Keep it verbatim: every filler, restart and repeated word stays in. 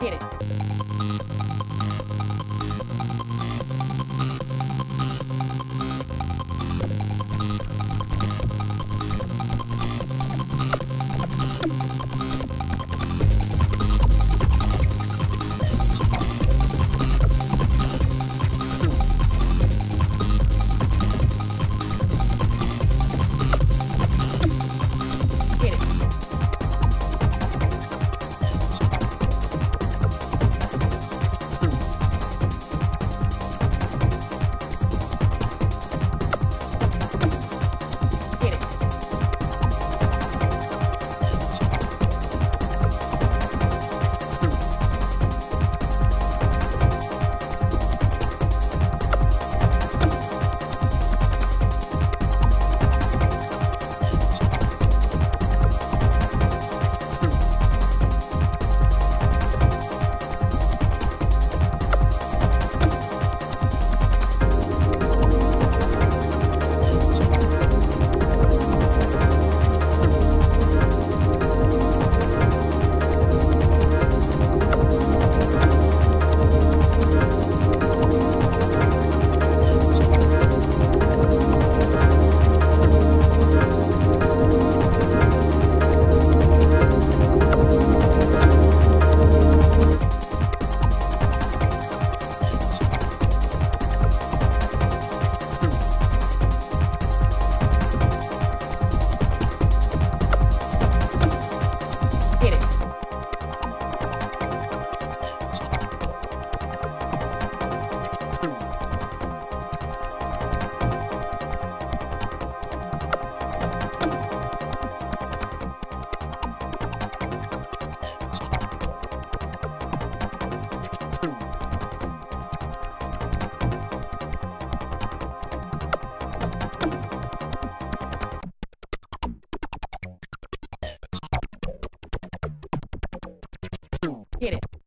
Hit it. Hit it.